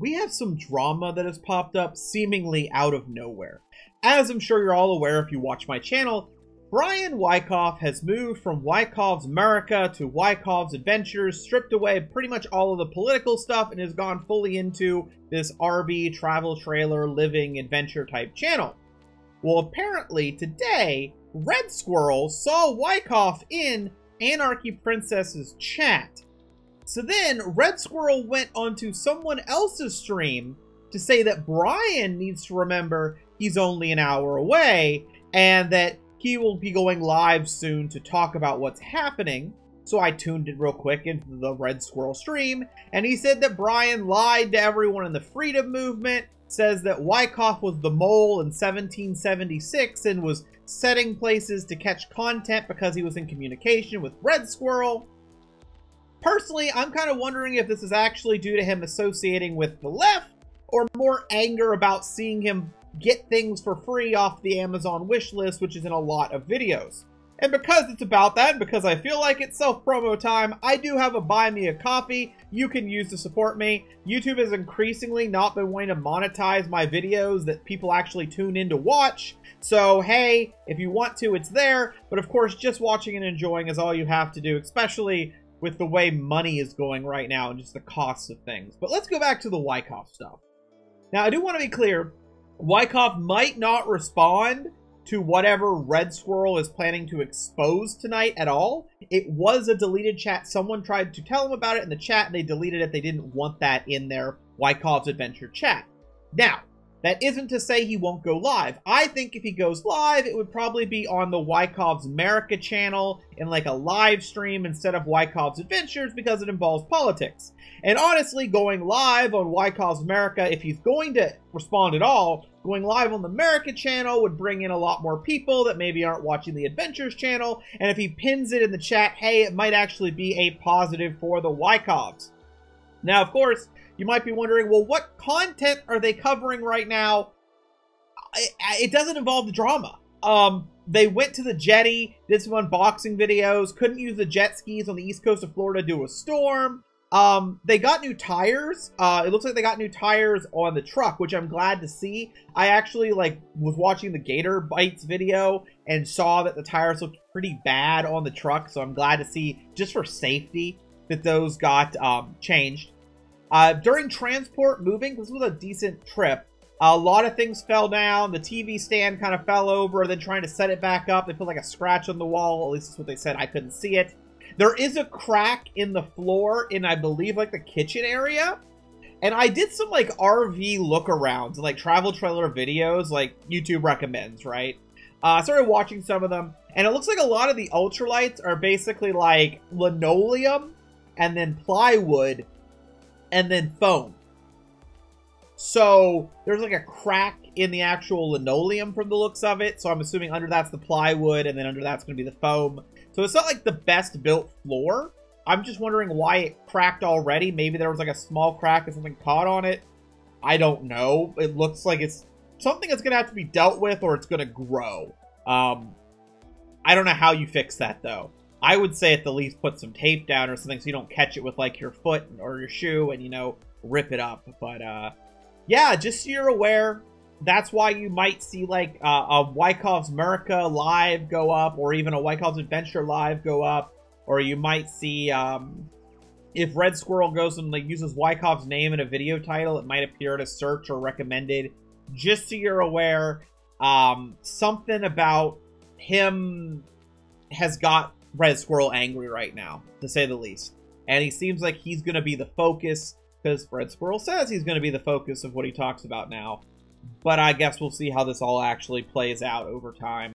we have some drama that has popped up seemingly out of nowhere. As I'm sure you're all aware if you watch my channel, Brian Wykoff has moved from Wykoff's America to Wykoff's Adventures, stripped away pretty much all of the political stuff, and has gone fully into this RV travel trailer living adventure type channel. Well, apparently today, Red Squirrel saw Wykoff in Anarchy Princess's chat. So then Red Squirrel went onto someone else's stream to say that Brian needs to remember he's only an hour away and that he will be going live soon to talk about what's happening. So I tuned in real quick into the Red Squirrel stream, and he said that Brian lied to everyone in the Freedom Movement, says that Wykoff was the mole in 1776 and was setting places to catch content because he was in communication with Red Squirrel. Personally, I'm kind of wondering if this is actually due to him associating with the left, or more anger about seeing him get things for free off the Amazon wish list, which is in a lot of videos. And because it's about that, and because I feel like it's self-promo time, I do have a buy me a coffee you can use to support me. YouTube has increasingly not been wanting to monetize my videos that people actually tune in to watch. So hey, if you want to, it's there. But of course, just watching and enjoying is all you have to do, especially with the way money is going right now and just the costs of things. But let's go back to the Wykoff stuff. Now, I do want to be clear, Wykoff might not respond to whatever Red Squirrel is planning to expose tonight at all. It was a deleted chat. Someone tried to tell him about it in the chat and they deleted it. They didn't want that in their Wykoff's Adventure chat. Now, that isn't to say he won't go live. I think if he goes live, it would probably be on the Wykoff's America channel in like a live stream instead of Wykoff's Adventures because it involves politics. And honestly, going live on Wykoff's America, if he's going to respond at all, going live on the America channel would bring in a lot more people that maybe aren't watching the Adventures channel. And if he pins it in the chat, hey, it might actually be a positive for the Wykoffs. Now, of course, you might be wondering, well, what content are they covering right now? It doesn't involve the drama. They went to the jetty, did some unboxing videos, couldn't use the jet skis on the east coast of Florida due to a storm. They got new tires. It looks like they got new tires on the truck, which I'm glad to see. I actually was watching the Gator Bites video and saw that the tires looked pretty bad on the truck. So I'm glad to see, just for safety, that those got changed. During transport moving, this was a decent trip. A lot of things fell down. The TV stand kind of fell over, then trying to set it back up, they put like a scratch on the wall. At least that's what they said. I couldn't see it. There is a crack in the floor in, I believe, like the kitchen area. And I did some like RV look arounds, like travel trailer videos, like YouTube recommends, right? I started watching some of them, and it looks like a lot of the ultralights are basically like linoleum and then plywood and then foam. So there's like a crack in the actual linoleum from the looks of it. So I'm assuming under that's the plywood, and then under that's going to be the foam. So it's not like the best built floor. I'm just wondering why it cracked already. Maybe there was like a small crack and something caught on it. I don't know. It looks like it's something that's going to have to be dealt with, or it's going to grow. I don't know how you fix that though. I would say at the least put some tape down or something so you don't catch it with like your foot or your shoe and, you know, rip it up. But yeah, just so you're aware, that's why you might see like a Wykoff's America live go up, or even a Wykoff's Adventure live go up, or you might see if Red Squirrel goes and like uses Wykoff's name in a video title, it might appear in a search or recommended. Just so you're aware, something about him has got Red Squirrel angry right now, to say the least. And he seems like he's going to be the focus, because Red Squirrel says he's going to be the focus of what he talks about now. But I guess we'll see how this all actually plays out over time.